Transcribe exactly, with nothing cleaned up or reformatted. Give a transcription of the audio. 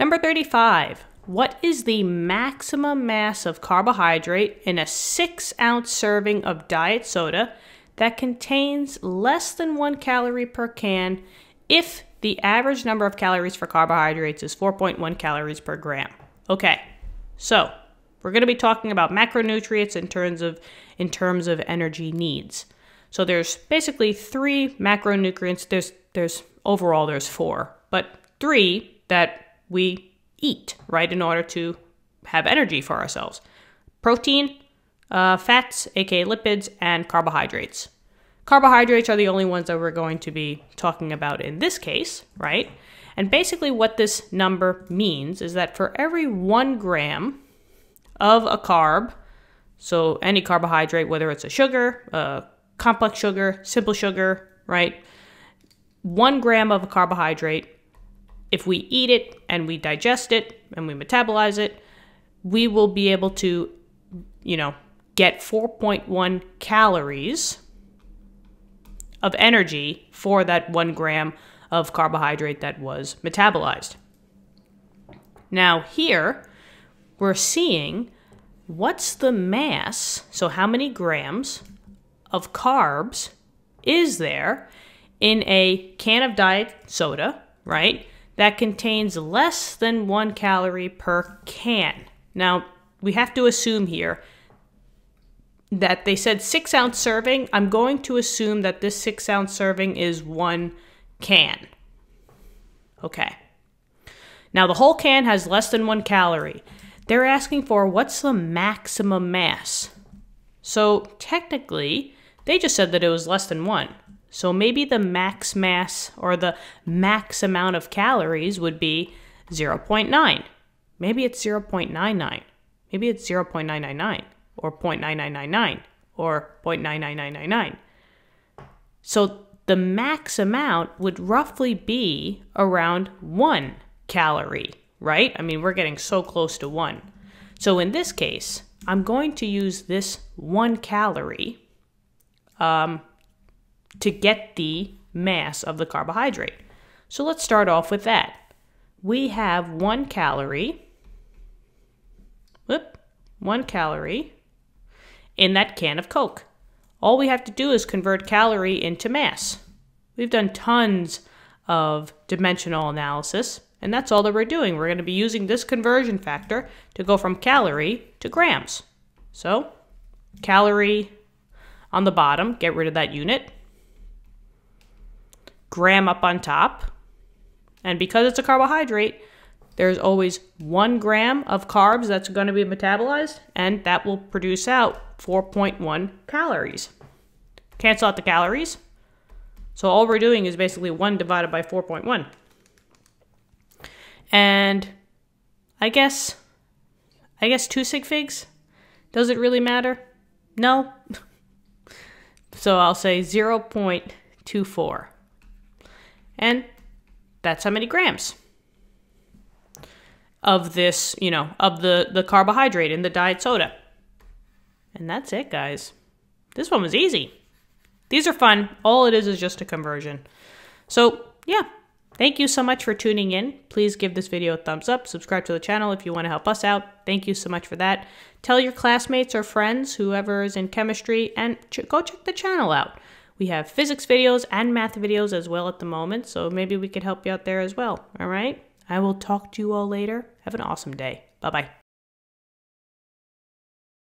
Number thirty-five. What is the maximum mass of carbohydrate in a six ounce serving of diet soda that contains less than one calorie per can if the average number of calories for carbohydrates is four point one calories per gram? Okay, so we're going to be talking about macronutrients in terms of, in terms of energy needs. So there's basically three macronutrients. There's, there's overall there's four, but three that we eat, right, in order to have energy for ourselves. Protein, uh, fats, aka lipids, and carbohydrates. Carbohydrates are the only ones that we're going to be talking about in this case, right? And basically what this number means is that for every one gram of a carb, so any carbohydrate, whether it's a sugar, a complex sugar, simple sugar, right? One gram of a carbohydrate, if we eat it and we digest it and we metabolize it, we will be able to, you know, get four point one calories of energy for that one gram of carbohydrate that was metabolized. Now here, we're seeing what's the mass, so how many grams of carbs is there in a can of diet soda, right? That contains less than one calorie per can. Now, we have to assume here that they said six ounce serving. I'm going to assume that this six ounce serving is one can. Okay. Now, the whole can has less than one calorie. They're asking for what's the maximum mass. So technically, they just said that it was less than one. So maybe the max mass or the max amount of calories would be zero point nine. Maybe it's zero point nine nine. Maybe it's zero point nine nine nine or zero point nine nine nine nine or zero point nine nine nine nine nine. So the max amount would roughly be around one calorie, right? I mean, we're getting so close to one. So in this case, I'm going to use this one calorie um, to get the mass of the carbohydrate. So let's start off with that. We have one calorie, whoop, one calorie in that can of Coke. All we have to do is convert calorie into mass. We've done tons of dimensional analysis, and that's all that we're doing. We're going to be using this conversion factor to go from calorie to grams. So calorie on the bottom, get rid of that unit. Gram up on top, and because it's a carbohydrate, there's always one gram of carbs that's going to be metabolized, and that will produce out four point one calories. Cancel out the calories, so all we're doing is basically one divided by four point one. And I guess, I guess two sig figs. Does it really matter? No. So I'll say zero point two four. And that's how many grams of this, you know, of the, the carbohydrate in the diet soda. And that's it, guys. This one was easy. These are fun. All it is is just a conversion. So, yeah. Thank you so much for tuning in. Please give this video a thumbs up. Subscribe to the channel if you want to help us out. Thank you so much for that. Tell your classmates or friends, whoever is in chemistry, and ch- go check the channel out. We have physics videos and math videos as well at the moment, so maybe we could help you out there as well, all right? I will talk to you all later. Have an awesome day. Bye-bye.